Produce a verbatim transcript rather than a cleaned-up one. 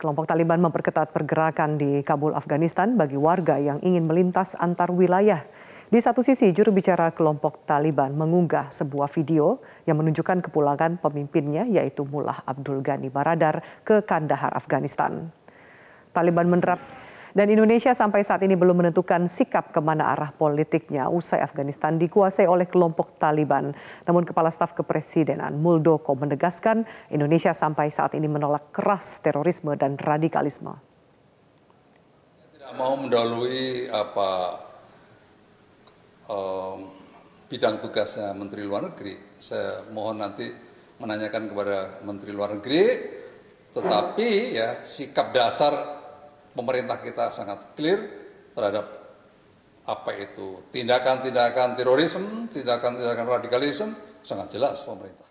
Kelompok Taliban memperketat pergerakan di Kabul, Afghanistan bagi warga yang ingin melintas antar wilayah. Di satu sisi, juru bicara kelompok Taliban mengunggah sebuah video yang menunjukkan kepulangan pemimpinnya yaitu Mullah Abdul Ghani Baradar ke Kandahar, Afghanistan. Taliban menerap dan Indonesia sampai saat ini belum menentukan sikap kemana arah politiknya usai Afghanistan dikuasai oleh kelompok Taliban. Namun Kepala Staf Kepresidenan Moeldoko menegaskan Indonesia sampai saat ini menolak keras terorisme dan radikalisme. Tidak mau mendahului apa um, bidang tugasnya Menteri Luar Negeri. Saya mohon nanti menanyakan kepada Menteri Luar Negeri, tetapi ya sikap dasar pemerintah kita sangat clear terhadap apa itu tindakan-tindakan terorisme, tindakan-tindakan radikalisme sangat jelas pemerintah.